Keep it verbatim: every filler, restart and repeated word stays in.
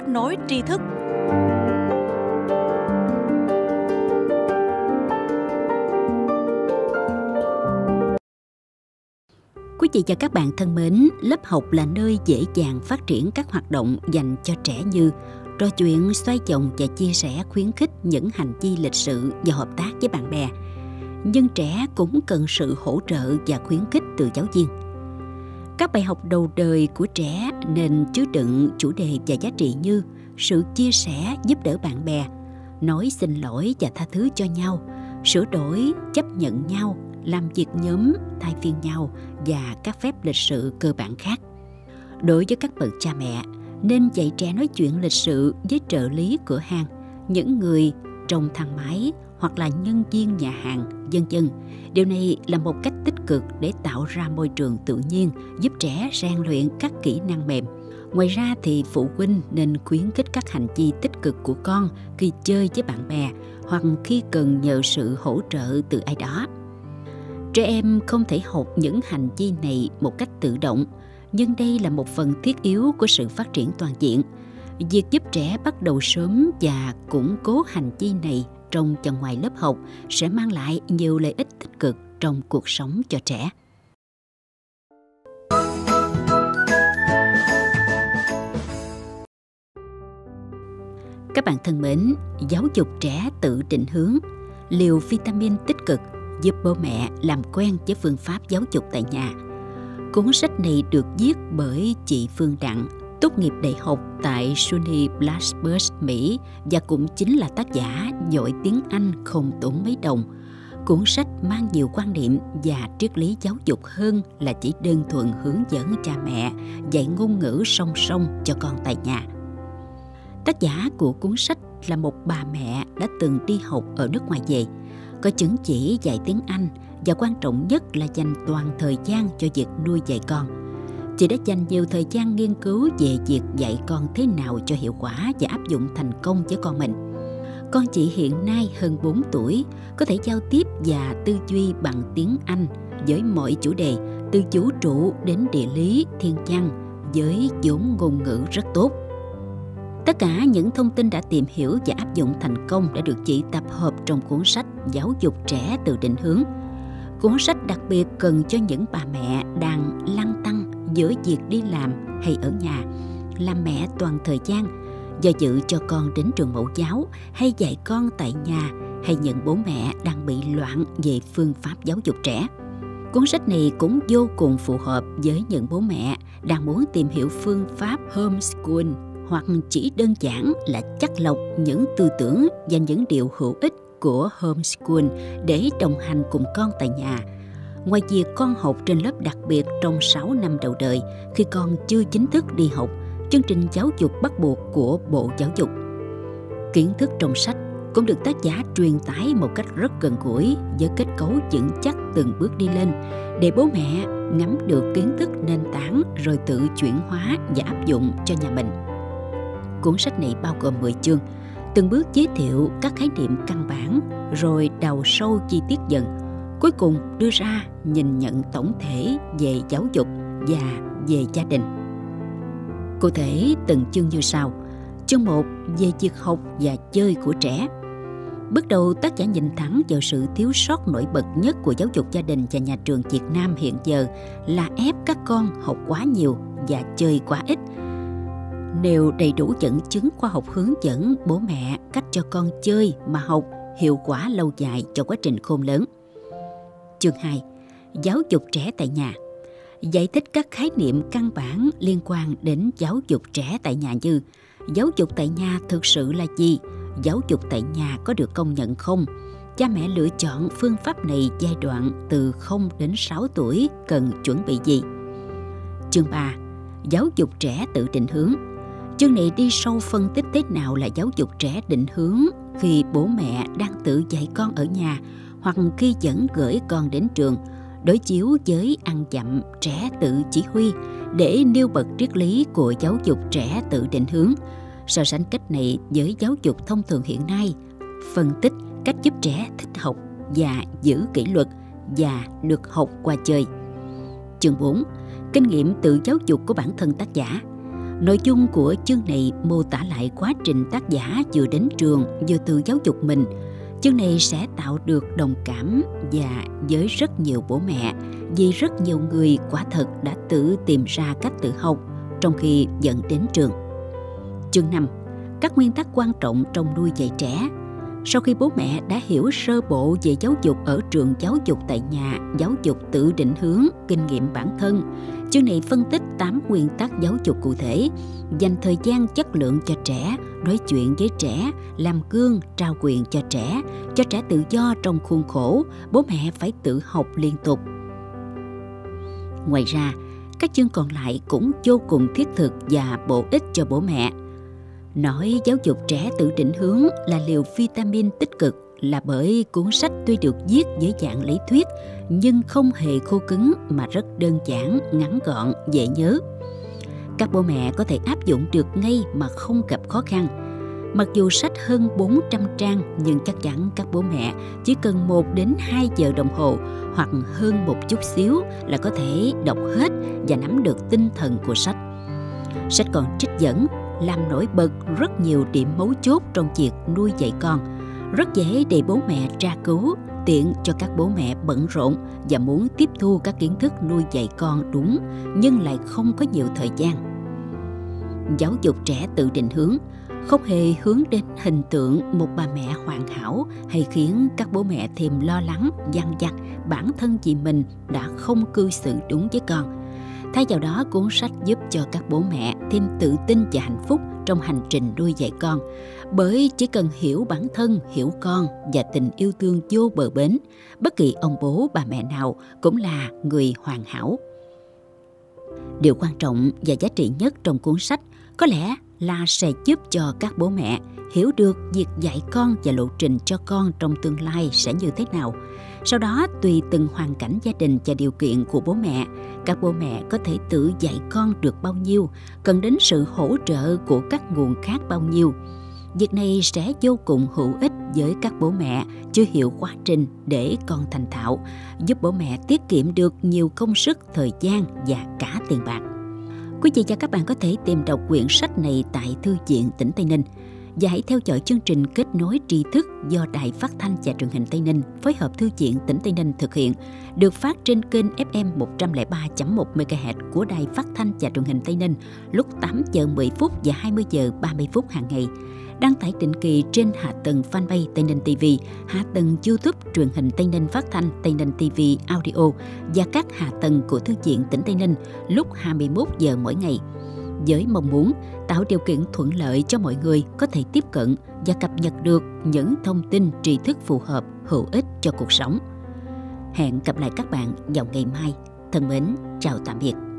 kết nối tri thức. Quý vị và các bạn thân mến, lớp học là nơi dễ dàng phát triển các hoạt động dành cho trẻ như trò chuyện, xoay vòng và chia sẻ, khuyến khích những hành vi lịch sự và hợp tác với bạn bè. Nhưng trẻ cũng cần sự hỗ trợ và khuyến khích từ giáo viên. Các bài học đầu đời của trẻ nên chứa đựng chủ đề và giá trị như sự chia sẻ, giúp đỡ bạn bè, nói xin lỗi và tha thứ cho nhau, sửa đổi, chấp nhận nhau, làm việc nhóm, thay phiên nhau và các phép lịch sự cơ bản khác. Đối với các bậc cha mẹ, nên dạy trẻ nói chuyện lịch sự với trợ lý cửa hàng, những người trong thang máy hoặc là nhân viên nhà hàng, vân vân. Điều này là một cách tích cực để tạo ra môi trường tự nhiên, giúp trẻ rèn luyện các kỹ năng mềm. Ngoài ra thì phụ huynh nên khuyến khích các hành vi tích cực của con khi chơi với bạn bè hoặc khi cần nhờ sự hỗ trợ từ ai đó. Trẻ em không thể học những hành vi này một cách tự động, nhưng đây là một phần thiết yếu của sự phát triển toàn diện. Việc giúp trẻ bắt đầu sớm và củng cố hành vi này trong và ngoài lớp học sẽ mang lại nhiều lợi ích tích cực trong cuộc sống cho trẻ. Các bạn thân mến, giáo dục trẻ tự định hướng, liều vitamin tích cực giúp bố mẹ làm quen với phương pháp giáo dục tại nhà. Cuốn sách này được viết bởi chị Phương Đặng, tốt nghiệp đại học tại Sunny Blast Burst, Mỹ và cũng chính là tác giả giỏi tiếng Anh không tốn mấy đồng. Cuốn sách mang nhiều quan niệm và triết lý giáo dục hơn là chỉ đơn thuần hướng dẫn cha mẹ dạy ngôn ngữ song song cho con tại nhà. Tác giả của cuốn sách là một bà mẹ đã từng đi học ở nước ngoài về, có chứng chỉ dạy tiếng Anh và quan trọng nhất là dành toàn thời gian cho việc nuôi dạy con. Chị đã dành nhiều thời gian nghiên cứu về việc dạy con thế nào cho hiệu quả và áp dụng thành công với con mình. Con chị hiện nay hơn bốn tuổi, có thể giao tiếp và tư duy bằng tiếng Anh với mọi chủ đề, từ vũ trụ đến địa lý, thiên văn, với vốn ngôn ngữ rất tốt. Tất cả những thông tin đã tìm hiểu và áp dụng thành công đã được chị tập hợp trong cuốn sách Giáo dục trẻ tự định hướng. Cuốn sách đặc biệt cần cho những bà mẹ đang lăn tăn giữa việc đi làm hay ở nhà, làm mẹ toàn thời gian, do dự cho con đến trường mẫu giáo hay dạy con tại nhà, hay những bố mẹ đang bị loạn về phương pháp giáo dục trẻ. Cuốn sách này cũng vô cùng phù hợp với những bố mẹ đang muốn tìm hiểu phương pháp homeschool hoặc chỉ đơn giản là chắt lọc những tư tưởng và những điều hữu ích của homeschool để đồng hành cùng con tại nhà. Ngoài việc con học trên lớp đặc biệt trong sáu năm đầu đời khi con chưa chính thức đi học, chương trình giáo dục bắt buộc của Bộ Giáo dục, kiến thức trong sách cũng được tác giả truyền tải một cách rất gần gũi với kết cấu vững chắc từng bước đi lên, để bố mẹ nắm được kiến thức nền tảng rồi tự chuyển hóa và áp dụng cho nhà mình. Cuốn sách này bao gồm mười chương, từng bước giới thiệu các khái niệm căn bản, rồi đào sâu chi tiết dần. Cuối cùng đưa ra nhìn nhận tổng thể về giáo dục và về gia đình. Cụ thể từng chương như sau. Chương một, về việc học và chơi của trẻ. Bước đầu tác giả nhìn thẳng vào sự thiếu sót nổi bật nhất của giáo dục gia đình và nhà trường Việt Nam hiện giờ là ép các con học quá nhiều và chơi quá ít. Nêu đầy đủ dẫn chứng khoa học hướng dẫn bố mẹ cách cho con chơi mà học hiệu quả lâu dài cho quá trình khôn lớn. Chương hai. Giáo dục trẻ tại nhà. Giải thích các khái niệm căn bản liên quan đến giáo dục trẻ tại nhà như giáo dục tại nhà thực sự là gì? Giáo dục tại nhà có được công nhận không? Cha mẹ lựa chọn phương pháp này giai đoạn từ không đến sáu tuổi cần chuẩn bị gì? Chương ba. Giáo dục trẻ tự định hướng. Chương này đi sâu phân tích thế nào là giáo dục trẻ định hướng khi bố mẹ đang tự dạy con ở nhà hoặc khi dẫn gửi con đến trường, đối chiếu với ăn dặm trẻ tự chỉ huy để nêu bật triết lý của giáo dục trẻ tự định hướng, so sánh cách này với giáo dục thông thường hiện nay, phân tích cách giúp trẻ thích học và giữ kỷ luật và được học qua chơi. Chương bốn. Kinh nghiệm tự giáo dục của bản thân tác giả. Nội dung của chương này mô tả lại quá trình tác giả vừa đến trường vừa tự giáo dục mình. Chương này sẽ tạo được đồng cảm và với rất nhiều bố mẹ, vì rất nhiều người quả thật đã tự tìm ra cách tự học trong khi vẫn đến trường. Chương năm. Các nguyên tắc quan trọng trong nuôi dạy trẻ. Sau khi bố mẹ đã hiểu sơ bộ về giáo dục ở trường, giáo dục tại nhà, giáo dục tự định hướng, kinh nghiệm bản thân, chương này phân tích tám nguyên tắc giáo dục cụ thể, dành thời gian chất lượng cho trẻ, nói chuyện với trẻ, làm gương, trao quyền cho trẻ, cho trẻ tự do trong khuôn khổ, bố mẹ phải tự học liên tục. Ngoài ra, các chương còn lại cũng vô cùng thiết thực và bổ ích cho bố mẹ. Nói giáo dục trẻ tự định hướng là liều vitamin tích cực là bởi cuốn sách tuy được viết dưới dạng lý thuyết nhưng không hề khô cứng mà rất đơn giản, ngắn gọn, dễ nhớ. Các bố mẹ có thể áp dụng được ngay mà không gặp khó khăn. Mặc dù sách hơn bốn trăm trang nhưng chắc chắn các bố mẹ chỉ cần một đến hai giờ đồng hồ hoặc hơn một chút xíu là có thể đọc hết và nắm được tinh thần của sách. Sách còn trích dẫn, làm nổi bật rất nhiều điểm mấu chốt trong việc nuôi dạy con, rất dễ để bố mẹ tra cứu, tiện cho các bố mẹ bận rộn và muốn tiếp thu các kiến thức nuôi dạy con đúng nhưng lại không có nhiều thời gian. Giáo dục trẻ tự định hướng không hề hướng đến hình tượng một bà mẹ hoàn hảo hay khiến các bố mẹ thêm lo lắng, dằn vặt bản thân vì mình đã không cư xử đúng với con. Thay vào đó, cuốn sách giúp cho các bố mẹ thêm tự tin và hạnh phúc trong hành trình nuôi dạy con. Bởi chỉ cần hiểu bản thân, hiểu con và tình yêu thương vô bờ bến, bất kỳ ông bố bà mẹ nào cũng là người hoàn hảo. Điều quan trọng và giá trị nhất trong cuốn sách có lẽ là sẽ giúp cho các bố mẹ hiểu được việc dạy con và lộ trình cho con trong tương lai sẽ như thế nào. Sau đó, tùy từng hoàn cảnh gia đình và điều kiện của bố mẹ, các bố mẹ có thể tự dạy con được bao nhiêu, cần đến sự hỗ trợ của các nguồn khác bao nhiêu. Việc này sẽ vô cùng hữu ích với các bố mẹ chưa hiểu quá trình để con thành thạo, giúp bố mẹ tiết kiệm được nhiều công sức, thời gian và cả tiền bạc. Quý vị và các bạn có thể tìm đọc quyển sách này tại Thư viện tỉnh Tây Ninh. Và hãy theo dõi chương trình Kết nối tri thức do Đài Phát thanh và Truyền hình Tây Ninh phối hợp Thư viện tỉnh Tây Ninh thực hiện, được phát trên kênh ép em một không ba chấm một mê ga héc của Đài Phát thanh và Truyền hình Tây Ninh lúc tám giờ mười phút và hai mươi giờ ba mươi phút hàng ngày. Đăng tải định kỳ trên hạ tầng fanpage Tây Ninh ti vi, hạ tầng YouTube Truyền hình Tây Ninh Phát thanh Tây Ninh ti vi Audio và các hạ tầng của Thư viện tỉnh Tây Ninh lúc hai mươi mốt giờ mỗi ngày, với mong muốn tạo điều kiện thuận lợi cho mọi người có thể tiếp cận và cập nhật được những thông tin tri thức phù hợp, hữu ích cho cuộc sống. Hẹn gặp lại các bạn vào ngày mai. Thân mến, chào tạm biệt.